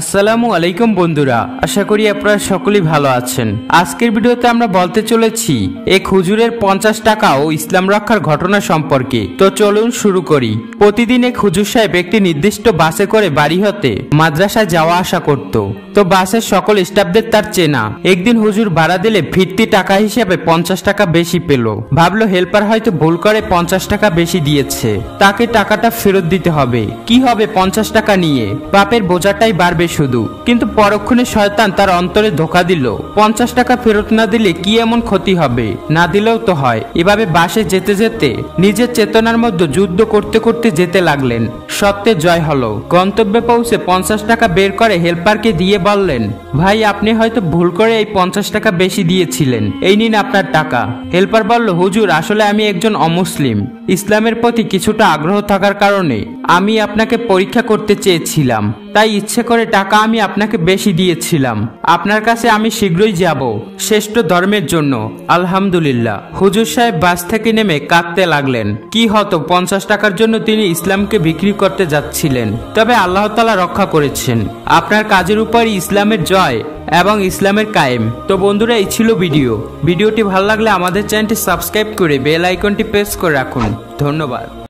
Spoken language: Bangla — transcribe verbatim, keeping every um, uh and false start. আসসালামু আলাইকুম বন্ধুরা, আশা করি আপনারা সকলেই ভালো আছেন। আজকের ভিডিওতে আমরা বলতে চলেছি এক হুজুরের পঞ্চাশ টাকা ও ইসলাম রক্ষার ঘটনা সম্পর্কে। তো চলুন শুরু করি। প্রতিদিন এক হুজুর সাহেব একটি নির্দিষ্ট বাসে করে বাড়ি হতে মাদ্রাসায় যাওয়া আসা করত। তো বাসের সকল স্টাফদের তার চেনা। একদিন হুজুর ভাড়া দিলে ফিরতি টাকা হিসেবে পঞ্চাশ টাকা বেশি পেল। ভাবলো হেল্পার হয়তো ভুল করে পঞ্চাশ টাকা বেশি দিয়েছে, তাকে টাকাটা ফেরত দিতে হবে। কি হবে পঞ্চাশ টাকা নিয়ে, বাপের বোঝাটাই বাড়বে শুধু। কিন্তু পরক্ষণে শয়তান তার অন্তরে ধোকা দিল, পঞ্চাশ টাকা ফেরত না দিলে কি এমন ক্ষতি হবে, না দিলেও তো হয়। এভাবে বাসে যেতে যেতে নিজের চেতনার মধ্যে যুদ্ধ করতে করতে যেতে লাগলেন। সত্যের জয় হলো। গন্তব্যে পৌঁছে পঞ্চাশ টাকা বের করে হেল্পারকে দিয়ে বললেন, ভাই আপনি হয়তো ভুল করে এই পঞ্চাশ টাকা বেশি দিয়েছিলেন, এই নিন আপনার টাকা। হেল্পার বলল, হুজুর আসলে আমি একজন অমুসলিম, ইসলামের প্রতি কিছুটা আগ্রহ থাকার কারণে আমি আপনাকে পরীক্ষা করতে চেয়েছিলাম, তাই ইচ্ছে করে টাকা আমি আপনাকে বেশি দিয়েছিলাম। আপনার কাছে আমি শীঘ্রই যাব শ্রেষ্ঠ ধর্মের জন্য, আলহামদুলিল্লাহ। হুজুর সাহেব বাস থেকে নেমে কাঁদতে লাগলেন। কি হতো, পঞ্চাশ টাকার জন্য তিনি ইসলামকে বিক্রি করতে যাচ্ছিলেন। তবে আল্লাহ তাআলা রক্ষা করেছেন। আপনার কাজের উপরই ইসলামের জয় এবং ইসলামের কায়েম। তো বন্ধুরা, এই ছিল ভিডিও। ভিডিওটি ভালো লাগলে আমাদের চ্যানেলটি সাবস্ক্রাইব করে বেল আইকনটি প্রেস করে রাখুন। ধন্যবাদ।